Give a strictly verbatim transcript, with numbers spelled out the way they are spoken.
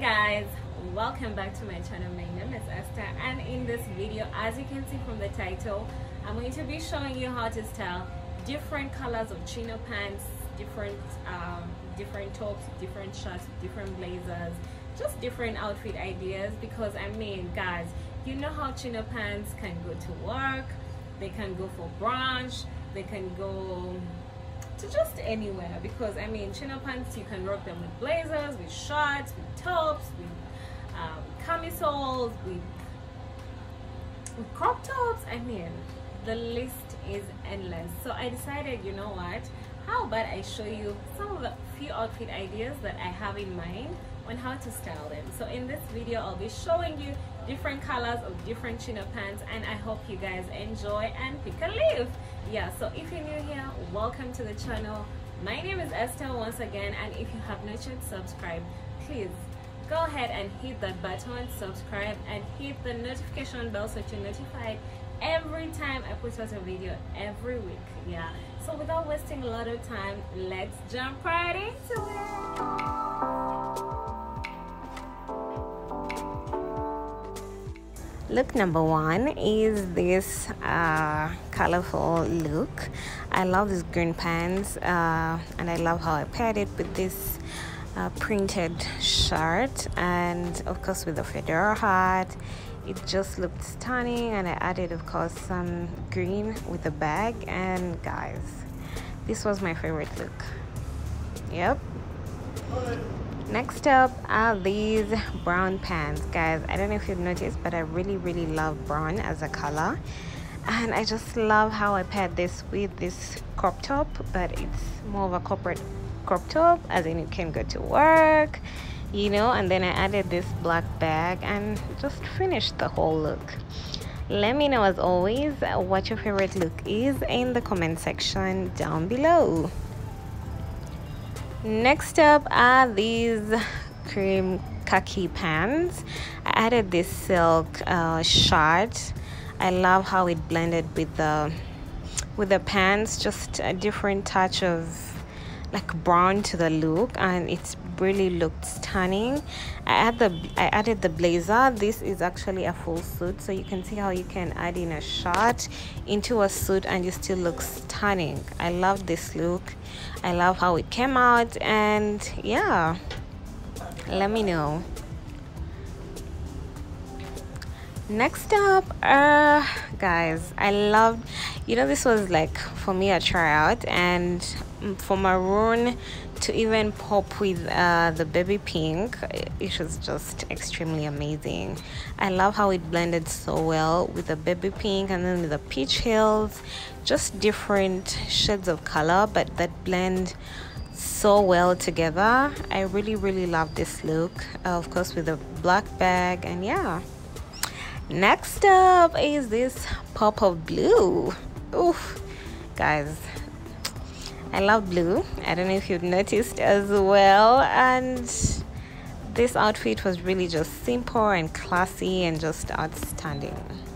guys, welcome back to my channel. My name is Esther, and in this video, as you can see from the title, I'm going to be showing you how to style different colors of chino pants, different um different tops, different shirts, different blazers, just different outfit ideas. Because I mean, guys, you know how chino pants can go to work, they can go for brunch, they can go to just anywhere. Because I mean, chino pants, you can rock them with blazers, with shirts, with tops, with um, camisoles, with, with crop tops. I mean, the list is endless. So I decided, you know what, how about I show you some of the few outfit ideas that I have in mind on how to style them. So in this video, I'll be showing you different colors of different chino pants, and I hope you guys enjoy and pick a leaf. Yeah, so if you're new here, welcome to the channel. My name is Esther once again, and if you have not yet subscribed, please go ahead and hit that button, subscribe, and hit the notification bell so you're notified every time I put out a video every week. Yeah, so without wasting a lot of time, let's jump right into it. Look number one is this uh, colorful look. I love these green pants, uh, and I love how I paired it with this uh, printed shirt, and of course with the fedora hat. It just looked stunning, and I added of course some green with a bag. And guys, this was my favorite look. Yep. Next up are these brown pants. Guys, I don't know if you've noticed, but I really really love brown as a color, and I just love how I paired this with this crop top. But it's more of a corporate crop top, as in it can go to work, you know. And then I added this black bag and just finished the whole look. Let me know, as always, what your favorite look is in the comment section down below. Next up are these cream khaki pants. I added this silk uh, shirt. I love how it blended with the with the pants, just a different touch of like brown to the look, and it really looked stunning. I add the I added the blazer. This is actually a full suit, so you can see how you can add in a shirt into a suit and you still look stunning. I love this look. I love how it came out, and yeah, let me know. Next up, uh guys, I loved, you know, this was like for me a tryout, and for maroon to even pop with uh the baby pink, it was just extremely amazing. I love how it blended so well with the baby pink, and then with the peach heels, just different shades of color, but that blend so well together. I really really love this look, uh, of course with the black bag. And yeah, next up is this pop of blue. Oof, guys, I love blue. I don't know if you've noticed as well, and this outfit was really just simple and classy and just outstanding.